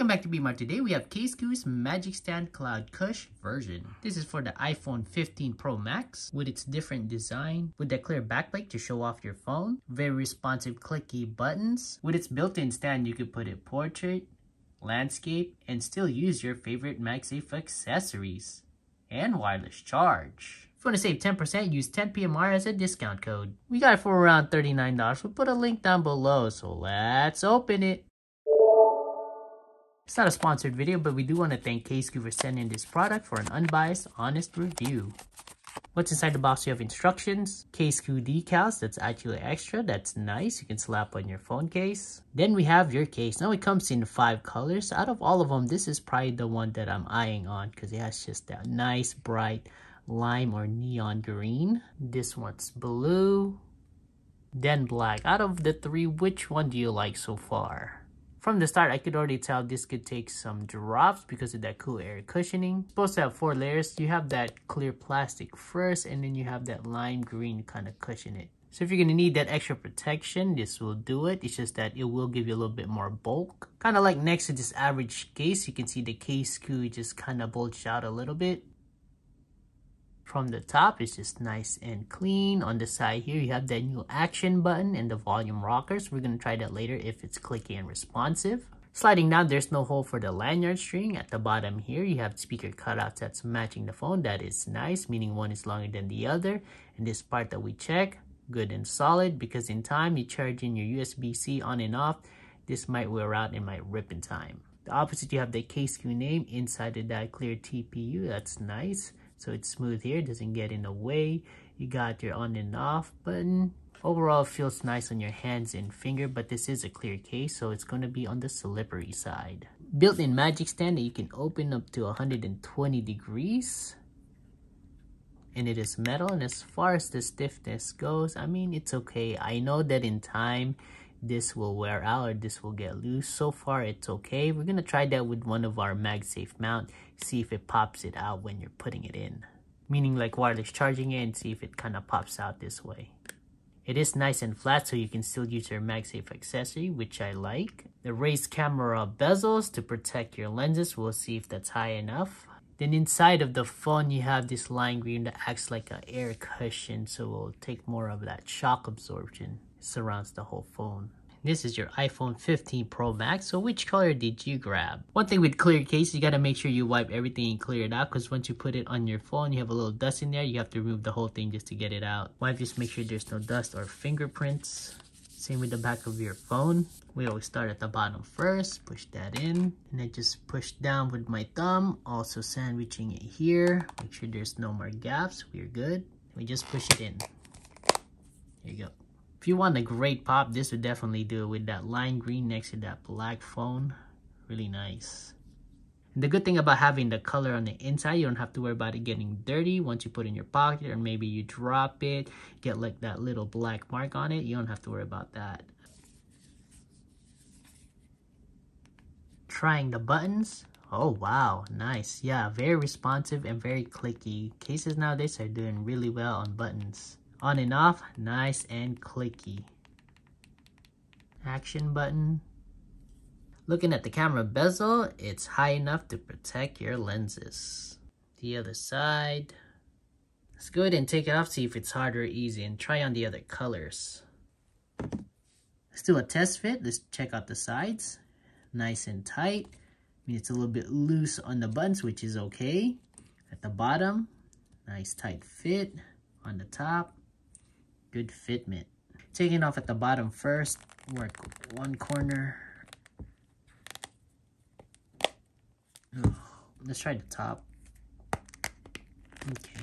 Welcome back to PMR. Today we have Casekoo's Magic Stand Cloud Cush version. This is for the iPhone 15 Pro Max with its different design, with the clear backlight to show off your phone, very responsive clicky buttons. With its built-in stand, you can put it portrait, landscape, and still use your favorite MagSafe accessories and wireless charge. If you want to save 10%, use 10PMR as a discount code. We got it for around $39. We'll put a link down below, so let's open it. It's not a sponsored video, but we do want to thank Casekoo for sending this product for an unbiased, honest review. What's inside the box? You have instructions, Casekoo decals, that's actually extra, that's nice, you can slap on your phone case. Then we have your case. Now it comes in 5 colors. Out of all of them, this is probably the one that I'm eyeing on because it has just that nice, bright lime or neon green. This one's blue, then black. Out of the 3, which one do you like so far? From the start, I could already tell this could take some drops because of that cool air cushioning. It's supposed to have 4 layers. You have that clear plastic first, and then you have that lime green to kind of cushion it. So if you're gonna need that extra protection, this will do it. It's just that it will give you a little bit more bulk. Kind of like next to this average case, you can see the Casekoo just kind of bulged out a little bit. From the top, it's just nice and clean. On the side here, you have that new action button and the volume rockers. We're gonna try that later if it's clicky and responsive. Sliding down, there's no hole for the lanyard string. At the bottom here, you have speaker cutouts that's matching the phone. That is nice, meaning one is longer than the other. And this part that we check, good and solid, because in time, you charge in your USB-C on and off. This might wear out and might rip in time. The opposite, you have the Casekoo name inside of that clear TPU. That's nice. So it's smooth here, doesn't get in the way. You got your on and off button. Overall, it feels nice on your hands and finger, but this is a clear case, so it's gonna be on the slippery side. Built-in magic stand that you can open up to 120 degrees. And it is metal, and as far as the stiffness goes, I mean, it's okay. I know that in time, this will wear out or this will get loose. So far, it's okay. We're gonna try that with one of our MagSafe mount, see if it pops it out when you're putting it in. Meaning like wireless charging it and see if it kind of pops out this way. It is nice and flat, so you can still use your MagSafe accessory, which I like. The raised camera bezels to protect your lenses. We'll see if that's high enough. Then inside of the phone, you have this lime green that acts like an air cushion, so it'll take more of that shock absorption. Surrounds the whole phone. This is your iPhone 15 Pro Max, so which color did you grab? One thing with clear case, you gotta make sure you wipe everything and clear it out, because once you put it on your phone, you have a little dust in there, you have to remove the whole thing just to get it out. Wipe, just make sure there's no dust or fingerprints. Same with the back of your phone. We always start at the bottom first, push that in, and I just push down with my thumb, also sandwiching it here. Make sure there's no more gaps, we're good. We just push it in. There you go. If you want a great pop, this would definitely do it with that lime green next to that black phone. Really nice. And the good thing about having the color on the inside, you don't have to worry about it getting dirty once you put it in your pocket, or maybe you drop it, get like that little black mark on it. You don't have to worry about that. Trying the buttons. Oh wow, nice. Yeah, very responsive and very clicky. Cases nowadays are doing really well on buttons. On and off, nice and clicky. Action button. Looking at the camera bezel, it's high enough to protect your lenses. The other side. Let's go ahead and take it off, see if it's hard or easy, and try on the other colors. Let's do a test fit. Let's check out the sides. Nice and tight. I mean, it's a little bit loose on the buttons, which is okay. At the bottom, nice tight fit. On the top. Good fitment. Taking off at the bottom first, work one corner. Oh, let's try the top. Okay.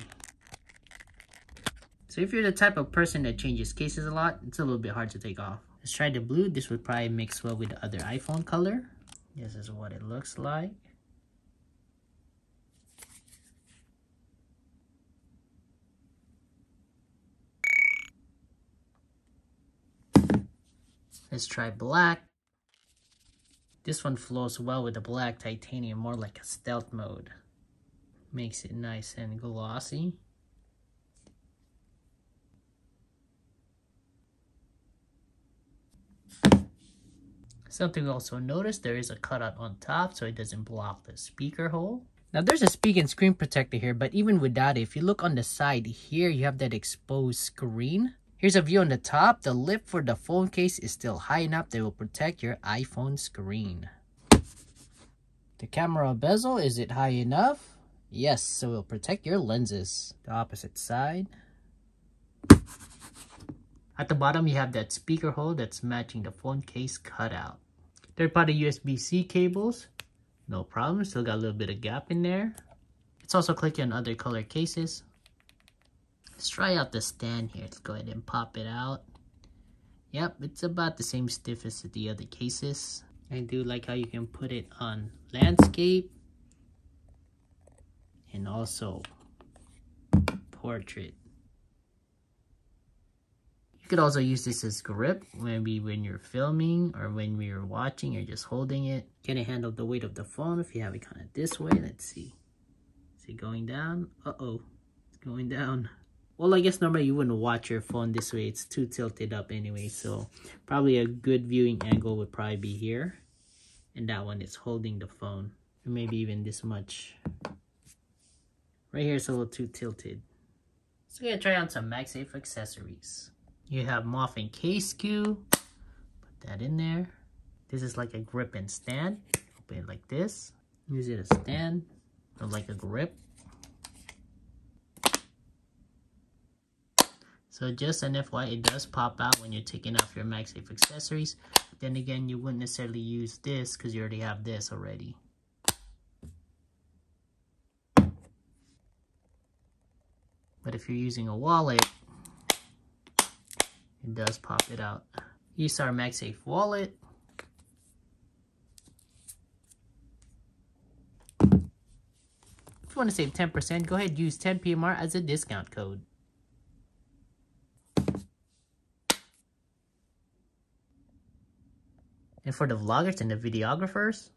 So if you're the type of person that changes cases a lot, it's a little bit hard to take off. Let's try the blue. This would probably mix well with the other iPhone color. This is what it looks like. Let's try black. This one flows well with the black titanium, more like a stealth mode. Makes it nice and glossy. Something also noticed, there is a cutout on top so it doesn't block the speaker hole. Now there's a speaker and screen protector here, but even without it, if you look on the side here, you have that exposed screen. Here's a view on the top. The lip for the phone case is still high enough that will protect your iPhone screen. The camera bezel, is it high enough? Yes, so it will protect your lenses. The opposite side. At the bottom, you have that speaker hole that's matching the phone case cutout. Third-party USB-C cables, no problem, still got a little bit of gap in there. It's also clicky on other color cases. Let's try out the stand here. Let's go ahead and pop it out. Yep, it's about the same stiff as the other cases. I do like how you can put it on landscape and also portrait. You could also use this as grip, maybe when you're filming or when you're watching, you're just holding it. Can it handle the weight of the phone if you have it kind of this way? Let's see. Is it going down? Uh-oh, it's going down. Well, I guess normally you wouldn't watch your phone this way. It's too tilted up anyway, so probably a good viewing angle would probably be here. And that one is holding the phone, or maybe even this much. Right here is a little too tilted. So we're gonna try on some MagSafe accessories. You have Moft and Casekoo, put that in there. This is like a grip and stand, open it like this. Use it as a stand, or like a grip. So just an FYI, it does pop out when you're taking off your MagSafe accessories. Then again, you wouldn't necessarily use this because you already have this already. But if you're using a wallet, it does pop it out. ESR MagSafe wallet. If you want to save 10%, go ahead and use 10PMR as a discount code. And for the vloggers and the videographers,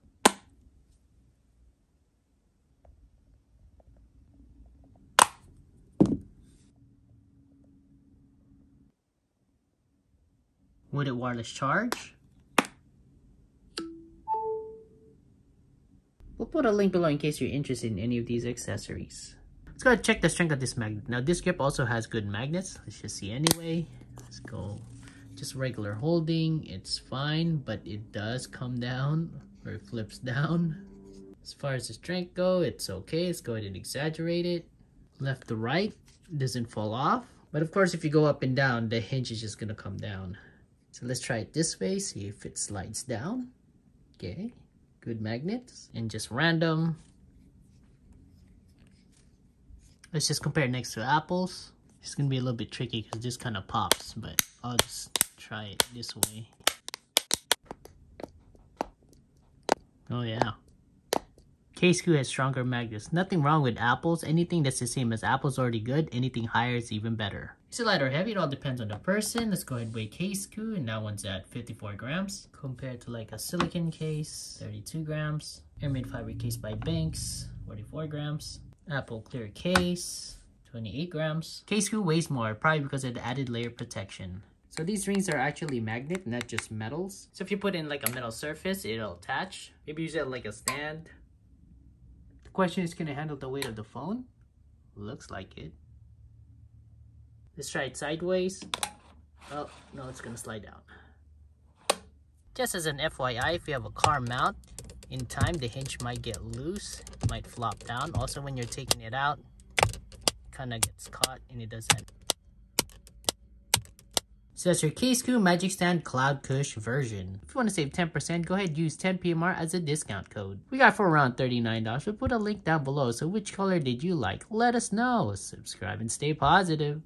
with a wireless charge. We'll put a link below in case you're interested in any of these accessories. Let's go ahead and check the strength of this magnet. Now this grip also has good magnets. Let's just see anyway. Let's go just regular holding. It's fine, but it does come down or it flips down. As far as the strength go, it's okay. Let's go ahead and exaggerate it. Left to right, it doesn't fall off. But of course, if you go up and down, the hinge is just gonna come down. So let's try it this way, see if it slides down. Okay, good magnets. And just random. Let's just compare it next to Apple's. It's gonna be a little bit tricky because this kind of pops, but I'll just try it this way. Oh yeah. Casekoo has stronger magnets. Nothing wrong with Apple's. Anything that's the same as Apple's already good. Anything higher is even better. Is it light or heavy? It all depends on the person. Let's go ahead and weigh Casekoo, and that one's at 54 grams. Compared to like a silicon case, 32 grams. Aramid fiber case by Banks, 44 grams. Apple clear case, 28 grams. Casekoo weighs more, probably because of the added layer protection. So these rings are actually magnet, not just metals. So if you put in like a metal surface, it'll attach. Maybe use it like a stand. The question is, can it handle the weight of the phone? Looks like it. Let's try it sideways. Oh, no, it's gonna slide down. Just as an FYI, if you have a car mount, in time the hinge might get loose, it might flop down. Also, when you're taking it out, it kinda gets caught and it doesn't. So that's your Casekoo Magic Stand Cloud Cush version. If you want to save 10%, go ahead and use 10PMR as a discount code. We got for around $39. We'll put a link down below. So which color did you like? Let us know. Subscribe and stay positive.